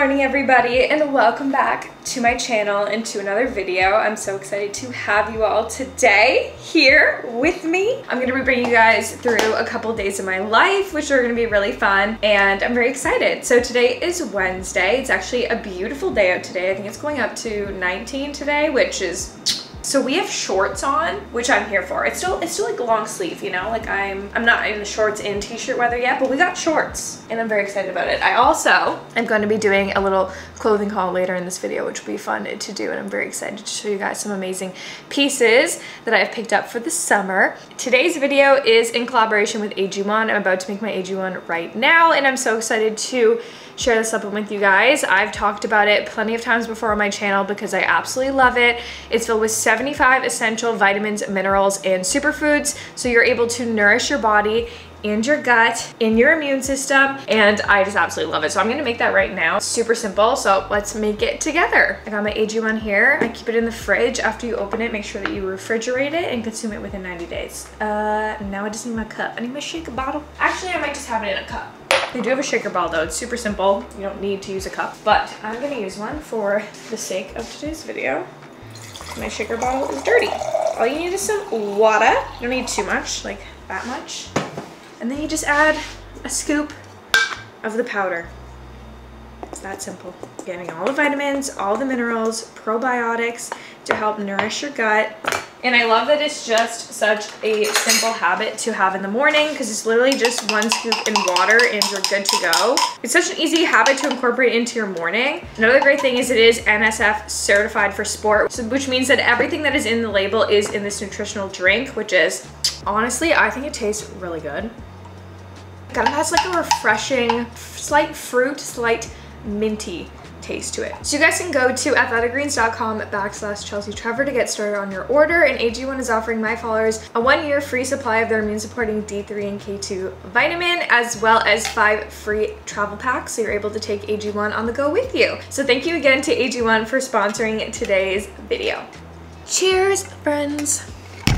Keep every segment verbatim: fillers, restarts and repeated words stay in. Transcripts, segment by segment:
morning everybody, and welcome back to my channel and to another video. I'm so excited to have you all today here with me. I'm gonna be bringing you guys through a couple days of my life, which are gonna be really fun, and I'm very excited. So today is Wednesday. It's actually a beautiful day out today. I think it's going up to nineteen today, which is so we have shorts on, which I'm here for. It's still it's still like long sleeve, you know? Like I'm I'm not in the shorts and t-shirt weather yet, but we got shorts and I'm very excited about it. I also am going to be doing a little clothing haul later in this video, which will be fun to do, and I'm very excited to show you guys some amazing pieces that I've picked up for the summer. Today's video is in collaboration with A G one. I'm about to make my A G one right now, and I'm so excited to share this supplement with you guys. I've talked about it plenty of times before on my channel because I absolutely love it. It's filled with seventy-five essential vitamins, minerals, and superfoods, so you're able to nourish your body and your gut, in your immune system, and I just absolutely love it. So I'm gonna make that right now. Super simple, so let's make it together. I got my A G one here. I keep it in the fridge. After you open it, make sure that you refrigerate it and consume it within ninety days. Uh, now I just need my cup. I need my shaker bottle. Actually, I might just have it in a cup. They do have a shaker bottle though. It's super simple. You don't need to use a cup, but I'm gonna use one for the sake of today's video. My shaker bottle is dirty. All you need is some water. You don't need too much, like that much. And then you just add a scoop of the powder. It's that simple. Getting all the vitamins, all the minerals, probiotics to help nourish your gut. And I love that it's just such a simple habit to have in the morning because it's literally just one scoop in water and you're good to go. It's such an easy habit to incorporate into your morning. Another great thing is it is N S F certified for sport, which means that everything that is in the label is in this nutritional drink, which is, honestly, I think it tastes really good. Kind of has like a refreshing, slight fruit, slight minty taste to it. So you guys can go to athletic greens dot com backslash Chelsea Trevor to get started on your order, and A G one is offering my followers a one-year free supply of their immune-supporting D three and K two vitamin, as well as five free travel packs, so you're able to take A G one on the go with you. So thank you again to A G one for sponsoring today's video. Cheers, friends.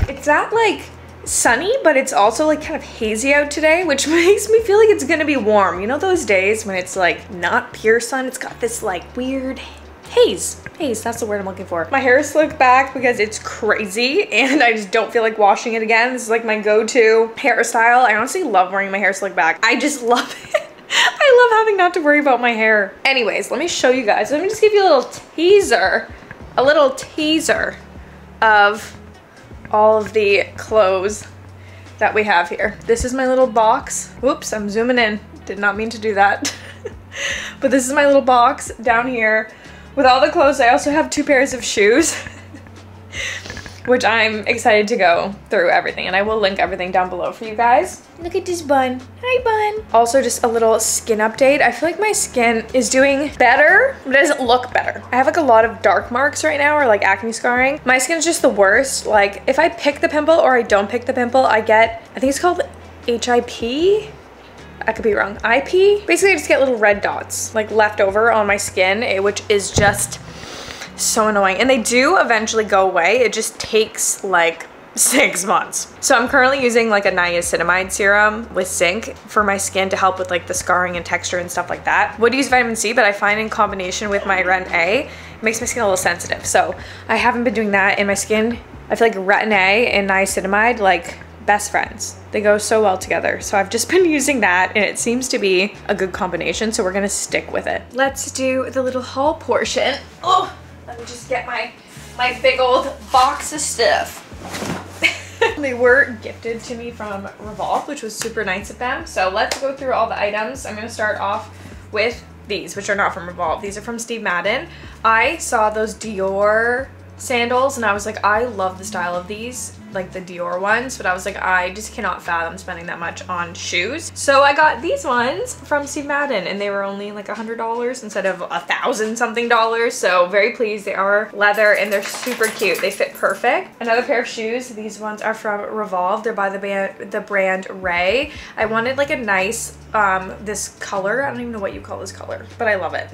It's not like sunny, but it's also like kind of hazy out today, which makes me feel like it's gonna be warm. You know those days when it's like not pure sun, it's got this like weird haze. Haze, that's the word I'm looking for. My hair is slicked back because it's crazy and I just don't feel like washing it again. This is like my go-to hairstyle. I honestly love wearing my hair slicked back. I just love it. I love having not to worry about my hair. Anyways, let me show you guys. Let me just give you a little teaser, a little teaser of all of the clothes that we have here. This is my little box. Whoops, I'm zooming in. Did not mean to do that. But this is my little box down here with all the clothes. I also have two pairs of shoes, which I'm excited to go through everything, and I will link everything down below for you guys. Look at this bun. Hi, bun. Also, just a little skin update. I feel like my skin is doing better, but it doesn't look better. I have like a lot of dark marks right now, or like acne scarring. My skin's just the worst. Like if I pick the pimple or I don't pick the pimple, I get, I think it's called H I P. I could be wrong, I P. Basically I just get little red dots like left over on my skin, which is just so annoying, and they do eventually go away. It just takes like six months. So I'm currently using like a niacinamide serum with zinc for my skin to help with like the scarring and texture and stuff like that. Would use vitamin C, but I find in combination with my retin A, it makes my skin a little sensitive, so I haven't been doing that. In my skin, I feel like retin A and niacinamide, like best friends. They go so well together. So I've just been using that and it seems to be a good combination, so we're gonna stick with it. Let's do the little haul portion. Oh, let me just get my, my big old box of stuff. They were gifted to me from Revolve, which was super nice of them. So let's go through all the items. I'm gonna start off with these, which are not from Revolve. These are from Steve Madden. I saw those Dior sandals and I was like, I love the style of these, like the Dior ones, but I was like, I just cannot fathom spending that much on shoes. So I got these ones from Steve Madden and they were only like a hundred dollars instead of a thousand something dollars. So very pleased. They are leather and they're super cute. They fit perfect. Another pair of shoes. These ones are from Revolve. They're by the band, the brand Ray. I wanted like a nice, um, this color. I don't even know what you call this color, but I love it.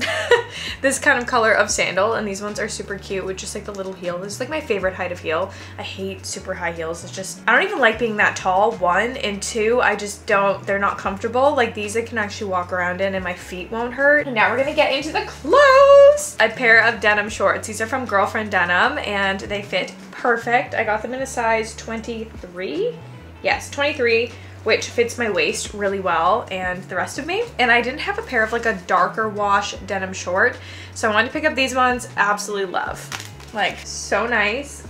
This kind of color of sandal, and these ones are super cute with just like the little heel. This is like my favorite height of heel. I hate super high high heels. It's just, I don't even like being that tall, one, and two, I just don't, they're not comfortable. Like these I can actually walk around in and my feet won't hurt. Now we're gonna get into the clothes. A pair of denim shorts. These are from Girlfriend Denim and they fit perfect. I got them in a size twenty-three. Yes, twenty-three. Which fits my waist really well and the rest of me. And I didn't have a pair of like a darker wash denim short, so I wanted to pick up these ones. Absolutely love. Like, so nice.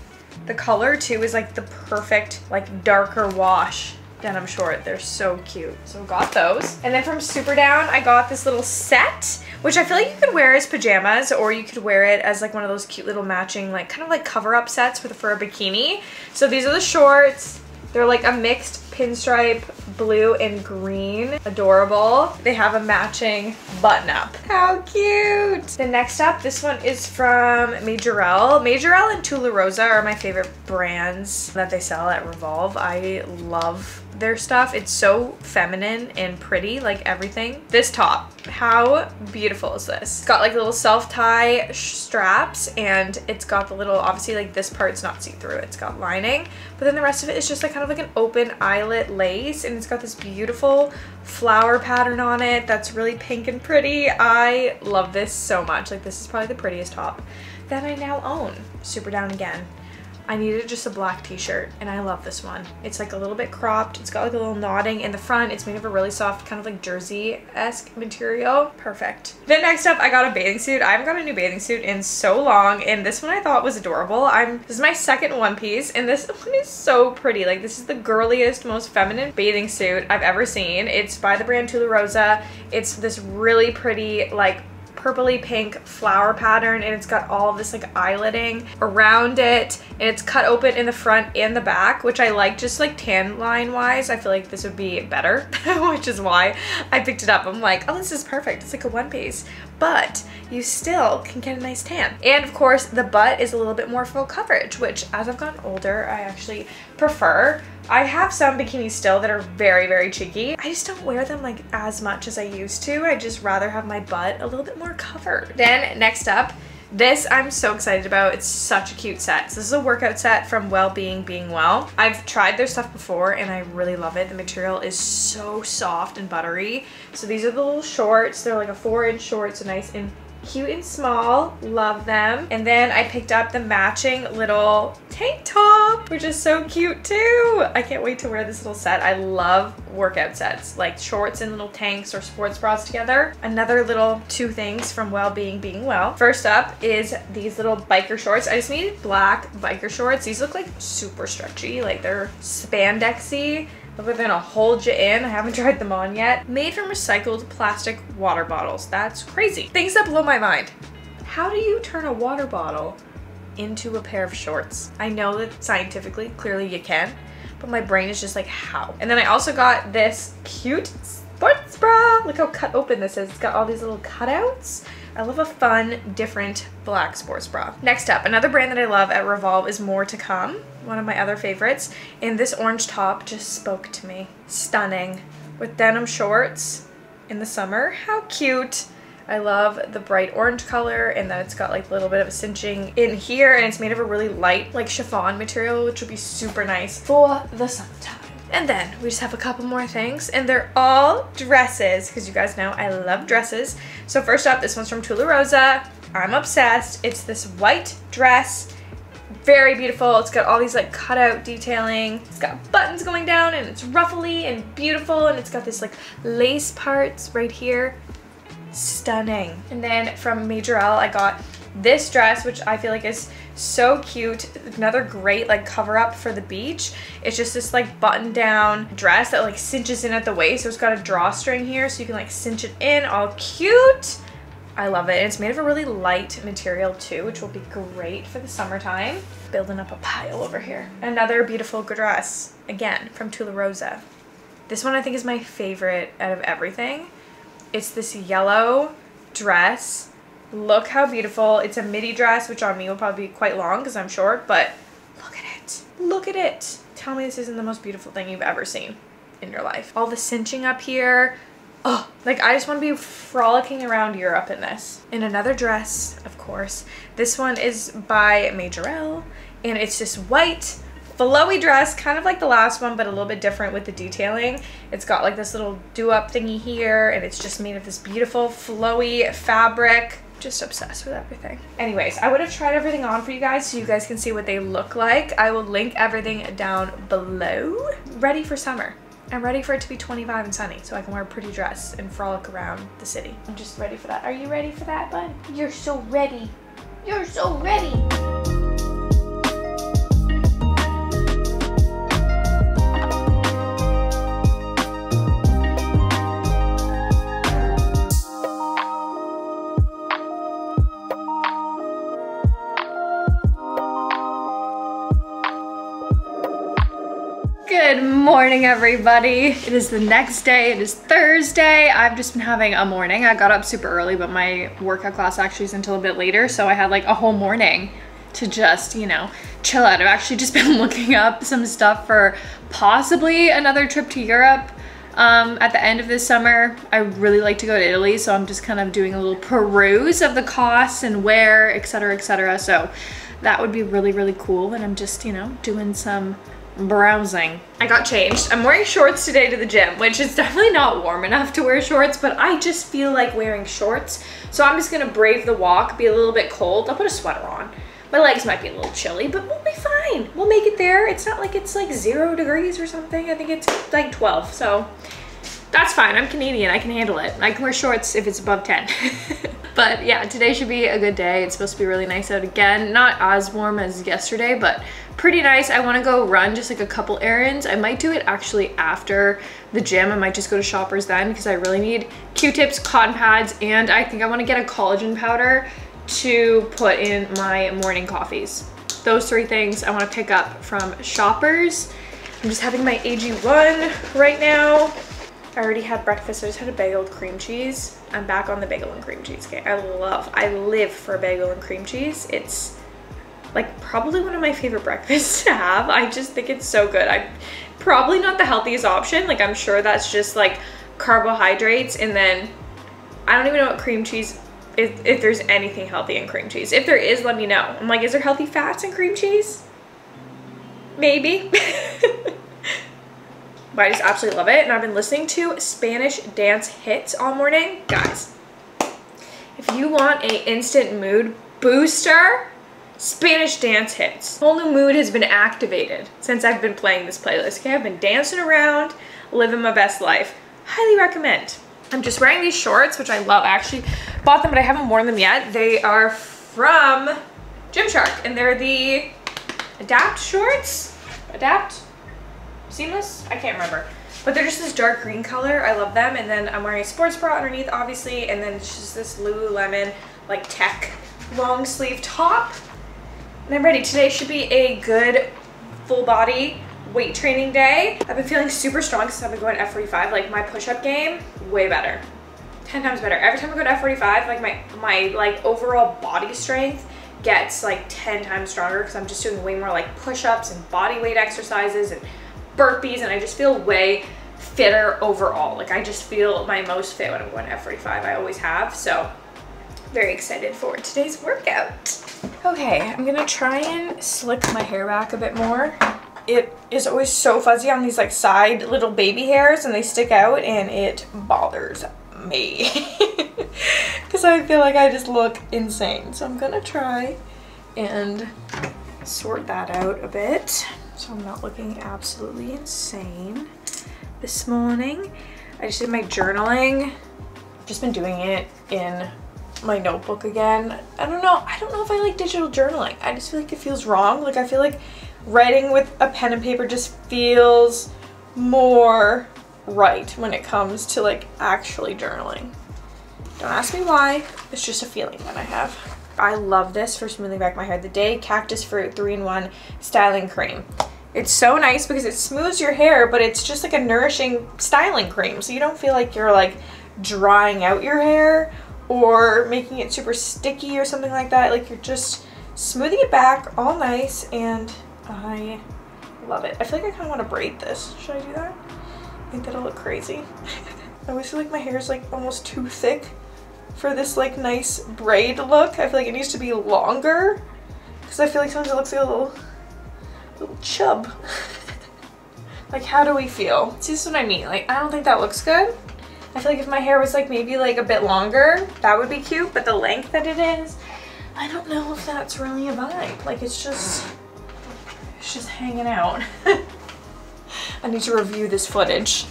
The color too is like the perfect like darker wash denim short. They're so cute. So got those. And then from Superdown, I got this little set, which I feel like you could wear as pajamas or you could wear it as like one of those cute little matching like kind of like cover up sets with for a bikini. So these are the shorts. They're like a mixed pinstripe, blue and green. Adorable. They have a matching button up. How cute. Then next up, this one is from Majorelle. Majorelle and Tularosa are my favorite brands that they sell at Revolve. I love their stuff. It's so feminine and pretty, like everything. This top, how beautiful is this? It's got like little self-tie straps and it's got the little, obviously like this part's not see-through, it's got lining, but then the rest of it is just like kind of like an open eyelet lace and it's got this beautiful flower pattern on it that's really pink and pretty. I love this so much. Like this is probably the prettiest top that I now own. Super down again. I needed just a black t-shirt and I love this one. It's like a little bit cropped. It's got like a little knotting in the front. It's made of a really soft kind of like jersey-esque material. Perfect. Then next up, I got a bathing suit. I haven't got a new bathing suit in so long and this one I thought was adorable. I'm, this is my second one piece and this one is so pretty. Like this is the girliest, most feminine bathing suit I've ever seen. It's by the brand Tularosa. It's this really pretty like purpley pink flower pattern and it's got all this like eyeletting around it and it's cut open in the front and the back, which I like. Just like tan line wise, I feel like this would be better which is why I picked it up. I'm like, oh, this is perfect. It's like a one piece, but you still can get a nice tan. And of course the butt is a little bit more full coverage, which as I've gotten older I actually prefer. I have some bikinis still that are very, very cheeky. I just don't wear them like as much as I used to. I just rather have my butt a little bit more covered. Then next up, this I'm so excited about. It's such a cute set. So this is a workout set from Wellbeing Being Well. I've tried their stuff before and I really love it. The material is so soft and buttery. So these are the little shorts. They're like a four inch short, so nice and cute and small. Love them. And then I picked up the matching little tank top, which is so cute too. I can't wait to wear this little set. I love workout sets, like shorts and little tanks or sports bras together. Another little two things from Wellbeing Being Well. First up is these little biker shorts. I just needed black biker shorts. These look like super stretchy, like they're spandexy, but they're gonna hold you in. I haven't tried them on yet. Made from recycled plastic water bottles. That's crazy. Things that blow my mind. How do you turn a water bottle into a pair of shorts? I know that scientifically, clearly you can, but my brain is just like, how? And then I also got this cute sports bra. Look how cut open this is. It's got all these little cutouts. I love a fun, different black sports bra. Next up, another brand that I love at Revolve is More to Come, one of my other favorites, and this orange top just spoke to me. Stunning. With denim shorts in the summer. How cute. I love the bright orange color and that it's got like a little bit of a cinching in here and it's made of a really light like chiffon material, which would be super nice for the summertime. And then we just have a couple more things and they're all dresses because you guys know I love dresses. So first up, this one's from Tularosa. I'm obsessed. It's this white dress. Very beautiful. It's got all these like cutout detailing. It's got buttons going down and it's ruffly and beautiful and it's got this like lace parts right here. Stunning. And then from Majorelle I got this dress, which I feel like is so cute. Another great like cover up for the beach. It's just this like button down dress that like cinches in at the waist. So it's got a drawstring here so you can like cinch it in. All cute. I love it. And it's made of a really light material too, which will be great for the summertime. Building up a pile over here. Another beautiful dress again from Tularosa. This one I think is my favorite out of everything. It's this yellow dress. Look how beautiful. It's a midi dress, which on me will probably be quite long because I'm short, but look at it. Look at it. Tell me this isn't the most beautiful thing you've ever seen in your life. All the cinching up here. Oh, like I just want to be frolicking around Europe in this. In another dress, of course. This one is by Majorelle and it's just white flowy dress, kind of like the last one, but a little bit different with the detailing. It's got like this little do-up thingy here, and it's just made of this beautiful flowy fabric. Just obsessed with everything. Anyways, I would have tried everything on for you guys so you guys can see what they look like. I will link everything down below. Ready for summer. I'm ready for it to be twenty-five and sunny so I can wear a pretty dress and frolic around the city. I'm just ready for that. Are you ready for that, bud? You're so ready. You're so ready. Good morning, everybody. It is the next day. It is Thursday. I've just been having a morning. I got up super early, but my workout class actually is until a bit later, so I had like a whole morning to just, you know, chill out. I've actually just been looking up some stuff for possibly another trip to Europe um, at the end of this summer. I really like to go to Italy, so I'm just kind of doing a little peruse of the costs and where, et cetera, et cetera. So that would be really, really cool. And I'm just, you know, doing some browsing. I got changed. I'm wearing shorts today to the gym, which is definitely not warm enough to wear shorts, but I just feel like wearing shorts. So I'm just gonna brave the walk, be a little bit cold. I'll put a sweater on. My legs might be a little chilly, but we'll be fine. We'll make it there. It's not like it's like zero degrees or something. I think it's like twelve, so that's fine. I'm Canadian, I can handle it. I can wear shorts if it's above ten. But yeah, today should be a good day. It's supposed to be really nice out again. Not as warm as yesterday, but pretty nice. I want to go run just like a couple errands. I might do it actually after the gym. I might just go to Shoppers then because I really need Q-tips, cotton pads, and I think I want to get a collagen powder to put in my morning coffees. Those three things I want to pick up from Shoppers. I'm just having my A G one right now. I already had breakfast. I just had a bagel with cream cheese. I'm back on the bagel and cream cheese. Okay, I love, I live for a bagel and cream cheese. It's like probably one of my favorite breakfasts to have. I just think it's so good. I'm probably not the healthiest option. Like I'm sure that's just like carbohydrates. And then I don't even know what cream cheese, if, if there's anything healthy in cream cheese. If there is, let me know. I'm like, is there healthy fats in cream cheese? Maybe. But I just absolutely love it, and I've been listening to Spanish dance hits all morning. Guys, if you want an instant mood booster, Spanish dance hits. A whole new mood has been activated since I've been playing this playlist. Okay, I've been dancing around, living my best life. Highly recommend. I'm just wearing these shorts, which I love. I actually bought them, but I haven't worn them yet. They are from Gymshark, and they're the Adapt shorts. Adapt? Seamless? I can't remember. But they're just this dark green color. I love them. And then I'm wearing a sports bra underneath, obviously. And then it's just this Lululemon, like, tech long sleeve top. And I'm ready. Today should be a good full body weight training day. I've been feeling super strong since I've been going F forty-five. Like, my push-up game, way better. ten times better. Every time I go to F forty-five, like, my, my like, overall body strength gets, like, ten times stronger because I'm just doing way more, like, push-ups and body weight exercises and burpees, and I just feel way fitter overall. Like I just feel my most fit when I'm going to F forty-five. I always have, so very excited for today's workout. Okay, I'm gonna try and slick my hair back a bit more. It is always so fuzzy on these like side little baby hairs, and they stick out, and it bothers me because I feel like I just look insane. So I'm gonna try and sort that out a bit, so I'm not looking absolutely insane this morning. I just did my journaling. I've just been doing it in my notebook again. I don't know. I don't know if I like digital journaling. I just feel like it feels wrong. Like I feel like writing with a pen and paper just feels more right when it comes to like actually journaling. Don't ask me why. It's just a feeling that I have. I love this for smoothing back my hair. The Day Cactus Fruit three in one Styling Cream. It's so nice because it smooths your hair, but it's just like a nourishing styling cream. So you don't feel like you're like drying out your hair or making it super sticky or something like that. Like you're just smoothing it back all nice, and I love it. I feel like I kind of want to braid this. Should I do that? I think that'll look crazy. I always feel like my hair is like almost too thick for this like nice braid look. I feel like it needs to be longer because I feel like sometimes it looks like a little little chub. Like, how do we feel? See, this is what I mean. Like, I don't think that looks good. I feel like if my hair was like maybe like a bit longer, that would be cute, but the length that it is, I don't know if that's really a vibe. Like, it's just, it's just hanging out. I need to review this footage.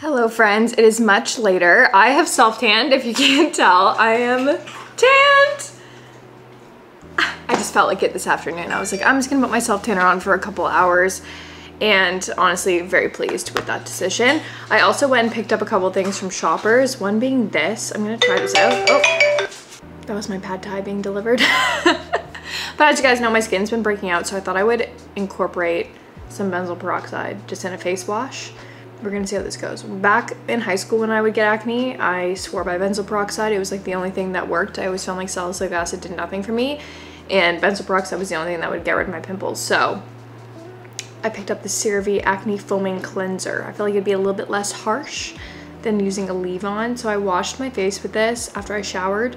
Hello friends, it is much later. I have self-tanned, if you can't tell. I am tanned! I just felt like it this afternoon. I was like, I'm just gonna put my self-tanner on for a couple hours, and honestly, very pleased with that decision. I also went and picked up a couple things from Shoppers, one being this. I'm gonna try this out. Oh, that was my pad thai being delivered. But as you guys know, my skin's been breaking out, so I thought I would incorporate some benzoyl peroxide just in a face wash. We're gonna see how this goes. Back in high school when I would get acne, I swore by benzoyl peroxide. It was like the only thing that worked. I always found like salicylic acid did nothing for me, and benzoyl peroxide was the only thing that would get rid of my pimples. So I picked up the CeraVe Acne Foaming Cleanser. I feel like it'd be a little bit less harsh than using a leave-on. So I washed my face with this after I showered,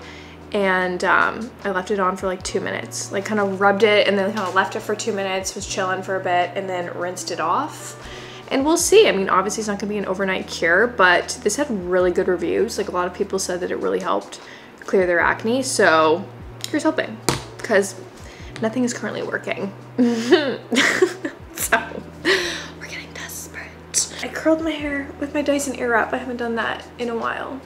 and um, I left it on for like two minutes. Like kind of rubbed it and then kind of left it for two minutes, was chilling for a bit, and then rinsed it off. And we'll see. I mean, obviously it's not gonna be an overnight cure, but this had really good reviews. Like a lot of people said that it really helped clear their acne. So here's hoping, because nothing is currently working. So we're getting desperate. I curled my hair with my Dyson ear wrap. I haven't done that in a while.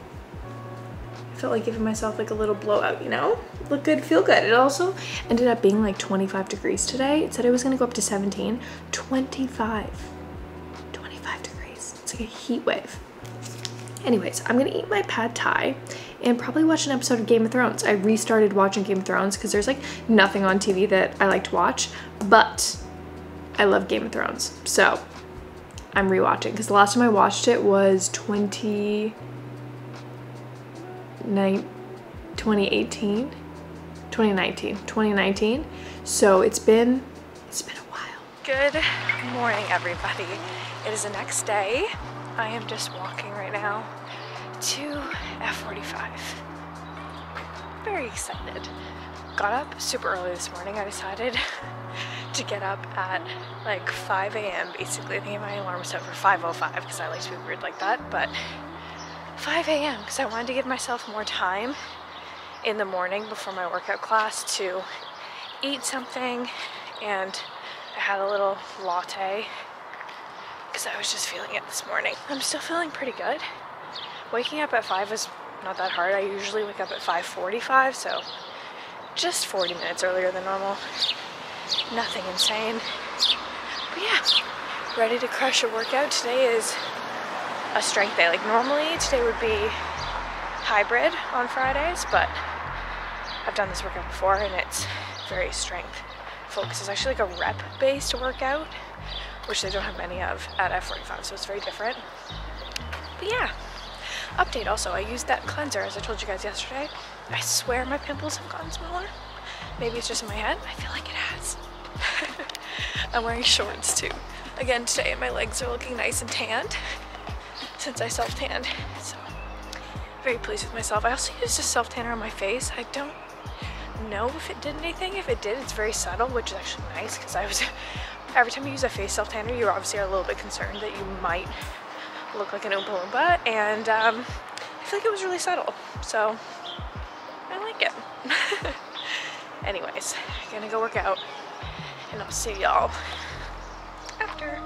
I felt like giving myself like a little blowout, you know? Look good, feel good. It also ended up being like twenty-five degrees today. It said it was gonna go up to seventeen. twenty-five. It's like a heat wave. Anyways, I'm gonna eat my pad thai and probably watch an episode of Game of Thrones. I restarted watching Game of Thrones because there's like nothing on T V that I like to watch, but I love Game of Thrones. So I'm rewatching, because the last time I watched it was twenty nineteen, twenty eighteen, twenty nineteen, twenty nineteen. So it's been, it's been a while. Good morning, everybody. It is the next day. I am just walking right now to F forty-five. Very excited. Got up super early this morning. I decided to get up at like five A M basically. I think my alarm was set for five oh five because I like to be weird like that, but five A M because I wanted to give myself more time in the morning before my workout class to eat something, and I had a little latte because I was just feeling it this morning. I'm still feeling pretty good. Waking up at five is not that hard. I usually wake up at five forty-five, so just forty minutes earlier than normal. Nothing insane. But yeah, ready to crush a workout. Today is a strength day. Like normally today would be hybrid on Fridays, but I've done this workout before and it's very strength focused. It's actually like a rep-based workout, which they don't have many of at F forty-five, so it's very different. But yeah, update also, I used that cleanser as I told you guys yesterday. I swear my pimples have gotten smaller. Maybe it's just in my head, I feel like it has. I'm wearing shorts too. Again today, my legs are looking nice and tanned since I self-tanned, so very pleased with myself. I also used a self-tanner on my face. I don't know if it did anything. If it did, it's very subtle, which is actually nice, because I was, every time you use a face self-tanner, you obviously are a little bit concerned that you might look like an Oompa Loompa, and um, I feel like it was really subtle, so I like it. Anyways, I'm gonna go work out and I'll see y'all after.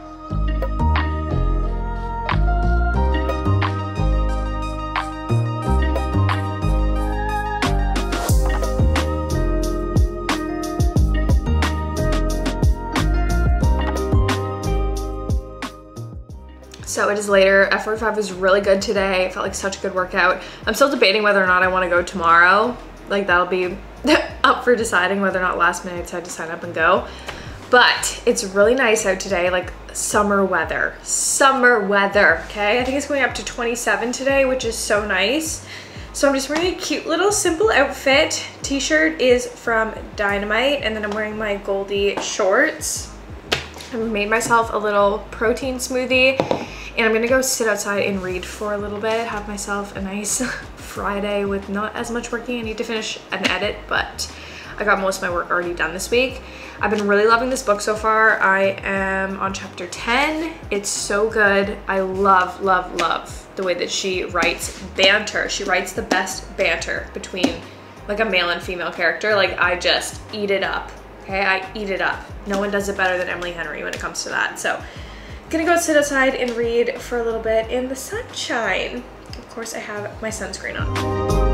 So it is later. F forty-five was really good today. It felt like such a good workout. I'm still debating whether or not I want to go tomorrow. Like, that'll be up for deciding whether or not last minute I decide to sign up and go. But it's really nice out today, like summer weather. Summer weather, okay? I think it's going up to twenty-seven today, which is so nice. So I'm just wearing a cute little simple outfit. T-shirt is from Dynamite, and then I'm wearing my Goldie shorts. I made myself a little protein smoothie and I'm gonna go sit outside and read for a little bit, have myself a nice Friday with not as much working. I need to finish an edit, but I got most of my work already done this week. I've been really loving this book so far. I am on chapter ten. It's so good. I love, love, love the way that she writes banter. She writes the best banter between like a male and female character. Like, I just eat it up. Okay, I eat it up. No one does it better than Emily Henry when it comes to that. So I'm gonna go sit outside and read for a little bit in the sunshine. Of course, I have my sunscreen on.